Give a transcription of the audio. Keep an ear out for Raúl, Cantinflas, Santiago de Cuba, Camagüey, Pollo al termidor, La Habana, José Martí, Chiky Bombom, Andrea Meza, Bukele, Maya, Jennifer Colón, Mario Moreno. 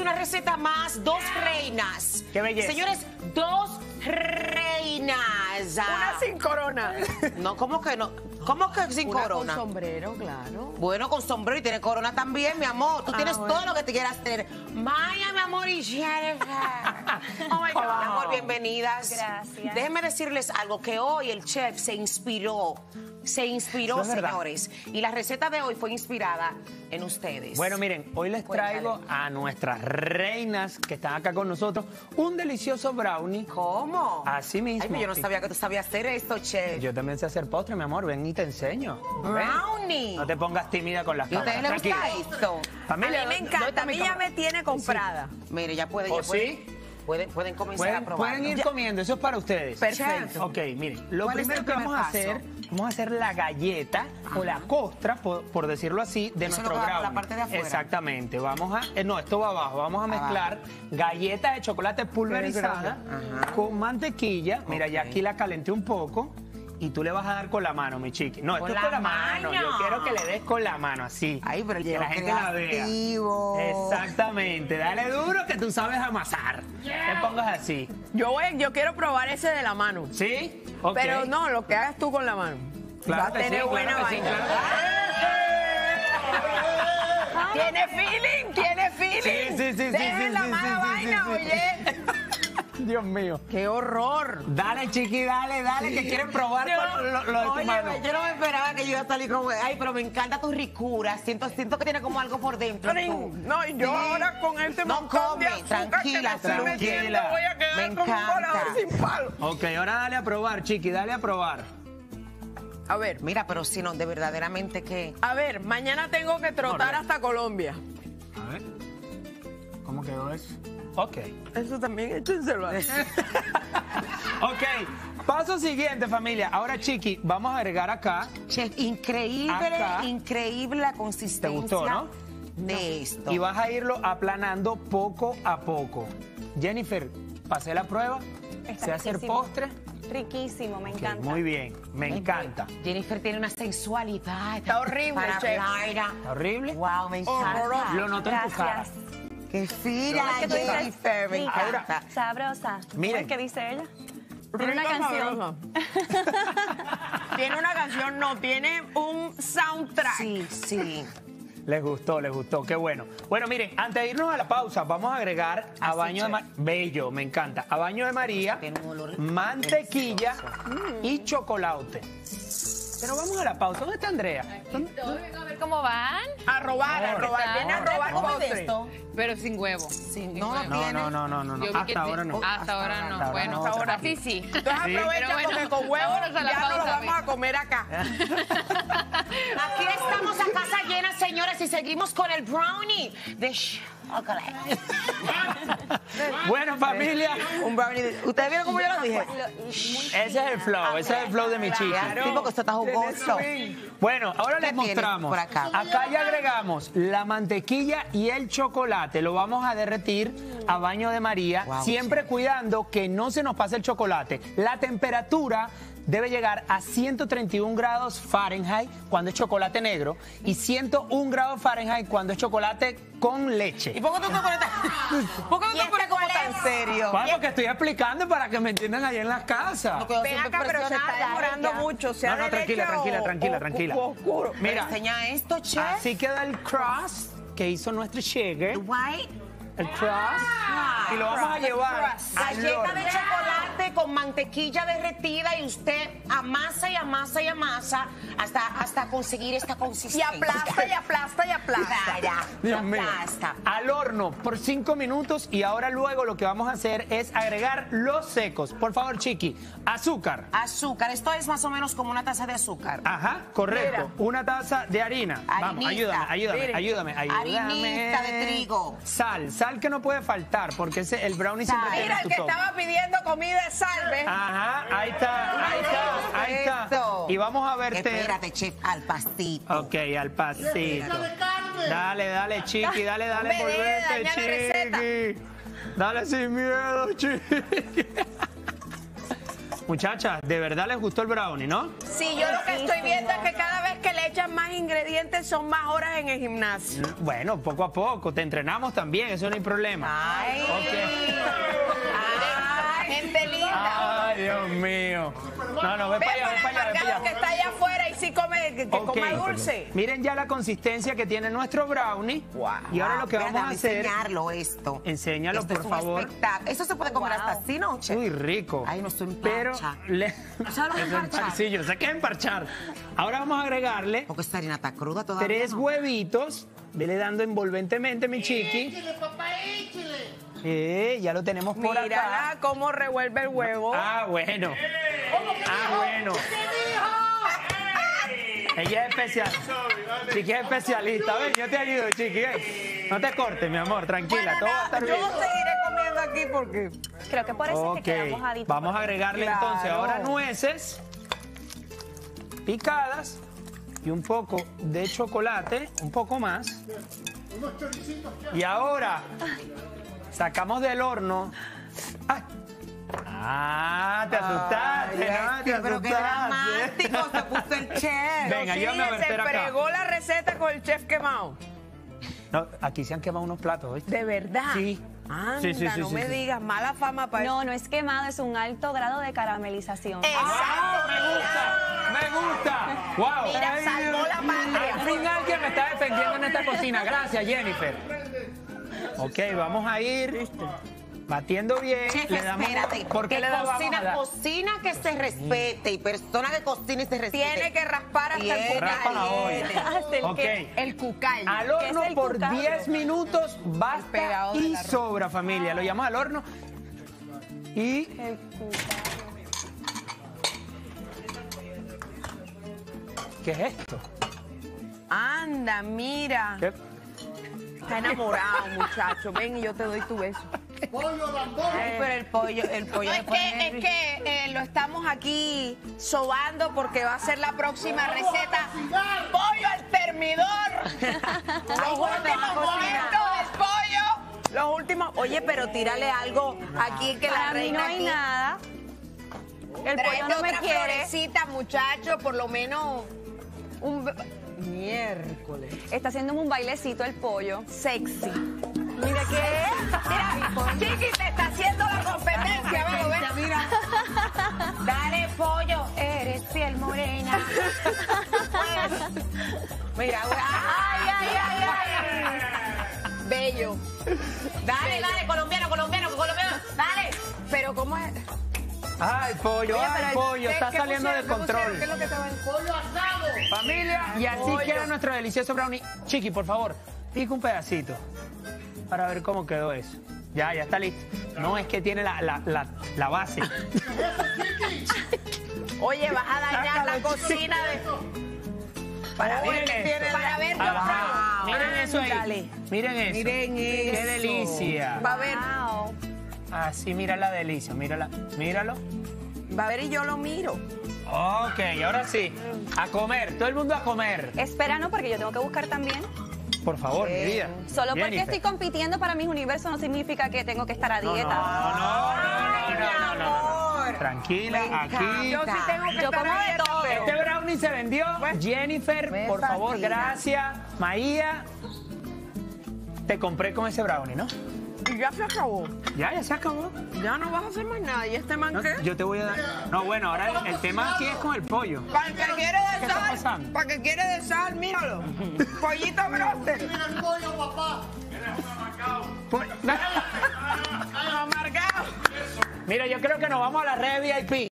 una receta más, dos reinas. ¡Qué belleza! Señores, dos reinas. Una sin corona. No, ¿cómo que no? ¿Cómo que sin corona? Con sombrero, claro. Bueno, con sombrero y tiene corona también, mi amor. Tú tienes bueno, todo lo que te quieras hacer. Maya, mi amor, y Jennifer. Oh, my God. Mi amor, bienvenidas. Gracias. Déjenme decirles algo, que hoy el chef se inspiró. Se inspiró, señores. Y la receta de hoy fue inspirada en ustedes. Bueno, miren, hoy les traigo a nuestras reinas que están acá con nosotros un delicioso brownie. ¿Cómo? Así mismo. Ay, yo no sabía que tú sabías hacer esto, chef. Yo también sé hacer postre, mi amor. Ven y te enseño. Brownie. No te pongas tímida con las cámaras. ¿A ustedes les gusta esto? Familia, a mí me encanta. A mí ya me tiene comprada. Sí. Mire, ya puede. ¿O sí? Pueden comenzar a probar. Pueden ir comiendo, eso es para ustedes. Perfecto. Ok, miren, lo primero que vamos a hacer, la galleta o la costra, por decirlo así, de nuestro brownie. La parte de afuera. Exactamente. Vamos a, no, esto va abajo. Vamos a mezclar galleta de chocolate pulverizada con mantequilla. Mira, ya aquí la calenté un poco. Y tú le vas a dar con la mano, mi chiqui. No, esto es con la mano. Yo quiero que le des con la mano, así. Ay, pero que la gente la vea. Exactamente. Dale duro que tú sabes amasar. Te pongas así. Yo quiero probar ese de la mano. ¿Sí? Okay. Pero no, lo que hagas tú con la mano. Claro, vas a tener buena vaina. Tiene feeling, tiene feeling. Sí. Dejen la mala vaina, oye. Dios mío. ¡Qué horror! Dale, chiqui, dale, sí, que quieren probar lo de tu mano. Yo no me esperaba que yo iba a salir como... Ay, pero me encanta tu ricura. Siento que tiene como algo por dentro. No, y yo ahora con este montón de azúcar que me estoy metiendo voy a quedar como un volador sin palo. Ok, ahora dale a probar, chiqui, dale a probar. A ver. Mira, pero si no, de verdaderamente que... A ver, mañana tengo que trotar hasta Colombia. A ver. ¿Cómo quedó eso? Ok. Eso también échenselo a él. Ok. Paso siguiente, familia. Ahora, Chiqui, vamos a agregar acá. Chef, increíble la consistencia. ¿Te gustó, no? De esto. Y vas a irlo aplanando poco a poco. Jennifer, pasé la prueba. ¿Se hace el postre? Riquísimo, me encanta. Muy bien, me encanta. Jennifer tiene una sensualidad. Está horrible, chef. Está horrible. Wow, me encanta. Lo noto en tu cara. ¡Qué fina! ¡Qué ahora, sabrosa! Miren. ¿Qué dice ella? Tiene una canción. Tiene una canción, no, tiene un soundtrack. Sí. Les gustó, qué bueno. Bueno, miren, antes de irnos a la pausa, vamos a agregar a baño de María. Bello, me encanta. A baño de María, mantequilla y chocolate. Pero vamos a la pausa. ¿Dónde está Andrea? Aquí estoy. A ver cómo van. A robar. Viene a robar postre. Pero sin huevo. No. Hasta ahora no. Bueno, hasta ahora sí. Entonces aprovecha porque con huevo ya nos vamos a comer acá. Aquí estamos a casa llena, señores, y seguimos con el brownie de chocolate. Bueno, familia. Un brownie. ¿Ustedes vieron cómo yo lo dije? Ese es el flow de mi chica. Tipo que esto está jugoso. Bueno, ahora les mostramos. Acá ya agregamos la mantequilla y el chocolate. Lo vamos a derretir a baño de María, siempre cuidando que no se nos pase el chocolate. La temperatura debe llegar a 131 grados Fahrenheit cuando es chocolate negro y 101 grados Fahrenheit cuando es chocolate con leche. ¿Y por qué tú te pones tan serio? Porque estoy explicando para que me entiendan allá en las casas. Ven acá, pero se está demorando mucho. No, tranquila. Oscuro. Mira, enseña esto, chef. Así queda el crust que hizo nuestro Sugar. El crust. Y lo vamos a llevar galleta de chocolate con mantequilla derretida y usted amasa hasta conseguir esta consistencia. Y aplasta. Dios mío. Al horno por 5 minutos y ahora luego lo que vamos a hacer es agregar los secos. Por favor, Chiqui, azúcar. Esto es más o menos como una taza de azúcar. Ajá, correcto. Mira. Una taza de harina. Vamos, ayúdame. Harinita de trigo. Sal que no puede faltar, porque el brownie siempre tiene su toque. Mira, el que estaba pidiendo comida es sal, ¿ves? Ajá, ahí está. Y vamos a verte. Espérate, chef, al pastito. Ok, al pastito. Dale, Chiqui, dale, volvete, Chiqui. Dale sin miedo, Chiqui. Muchachas, de verdad les gustó el brownie, ¿no? Sí, yo lo que estoy viendo es que cada vez que le echan más ingredientes son más horas en el gimnasio. Bueno, poco a poco, te entrenamos también, eso no hay problema. Ay, okay. Ay, gente linda. Ay, Dios mío. No, no, ve para allá, ve para allá. Mercado que está allá afuera y sí come, que coma dulce. Miren ya la consistencia que tiene nuestro brownie. Wow. Y ahora lo que vamos a hacer... enseñarlo esto. Enséñalo, por favor. Esto se puede comer hasta así, ¿no, chef? Muy rico. Ay, no estoy en parcha. Sí, yo sé que es emparchar. Ahora vamos a agregarle... porque esta harina está cruda todavía. 3 huevitos. Vele dando envolventemente, mi chiqui. Échale, papá, échale. Ya lo tenemos por acá. Mira cómo revuelve el huevo. Ah, bueno. Ah, bueno. Ella es especial. Chiqui es especialista. Ven, yo te ayudo, Chiqui. No te cortes, mi amor, tranquila. Todo va a estar bien. Yo seguiré comiendo aquí porque... creo que por eso es que queda mojadito. Vamos a agregarle entonces ahora nueces picadas y un poco de chocolate, un poco más. Y ahora... sacamos del horno. ¡Ay! Ah, te asustaste, ¿no? Te asustaste. Pero qué dramático se puso el chef. Venga, sí, yo me voy a meter acá. Se fregó la receta con el chef quemado. No, aquí se han quemado unos platos, ¿viste? ¿De verdad? Sí. Anda, sí, me digas, mala fama para... No, no es quemado, es un alto grado de caramelización. ¡Exacto! ¡Wow, me gusta! ¡Me gusta! ¡Wow! Mira, ay, salvó la patria. Al fin alguien me está defendiendo en esta cocina. Gracias, Jennifer. Ok, vamos a ir batiendo bien. Chef, le damos, espérate, porque que le cocina que se respete y persona que cocina y se respete. Tiene que raspar hasta el cucal. Okay. El cucal. Al horno por 10 minutos basta y sobra, familia. Lo llamamos al horno y... el cucal. ¿Qué es esto? Anda, mira. ¿Qué? Está enamorado, muchacho. Ven y yo te doy tu beso. Pollo, pero el pollo. Es que lo estamos aquí sobando porque va a ser la próxima receta. Pollo al termidor. Los últimos momentos del pollo. Los últimos. Oye, pero tírale algo aquí que la reina. No hay nada. El pollo no me quiere. Florecita, muchacho, por lo menos un... miércoles. Está haciéndome un bailecito el pollo. Sexy. Mira qué es. Mira, Chiqui te está haciendo la competencia. Mira, mira. Dale, pollo. Eres fiel morena. Mira, ay, ay, ay, ay. Bello. Dale, dale, colombiano, colombiano, colombiano. Dale. Pero ¿cómo es? Ay, pollo, oye, ay, pollo, está saliendo de control. ¿Qué es lo que estaba en pollo asado? Familia, y así queda nuestro delicioso brownie. Chiqui, por favor, pica un pedacito para ver cómo quedó eso. Ya, ya está listo. No es que tiene la base. Oye, vas a dañar la cocina de... para ver los brownies. Miren eso ahí. Dale. Miren eso. Miren eso. Qué delicia. Va a ver. Wow. Así, mira la delicia, mírala, míralo. Va a ver y yo lo miro. Ok, ahora sí, a comer, todo el mundo a comer. Espera, no, porque yo tengo que buscar también. Por favor, mi vida. Solo Jennifer. Porque estoy compitiendo para mis universos no significa que tengo que estar a dieta. No. Tranquila, aquí. Yo sí tengo que estar como de todo. Este brownie se vendió. Pues, Jennifer, por favor, gracias. Maya, te compré con ese brownie, ¿no? Y ya se acabó. Ya se acabó. Ya no vas a hacer más nada. ¿Y este man qué? Yo te voy a dar... no, bueno, ahora el tema aquí es con el pollo. Para el que quiere de sal. Para el que quiere de sal, míralo. Pollito brote. Mira el pollo, papá. Mira, yo creo que nos vamos a la red VIP.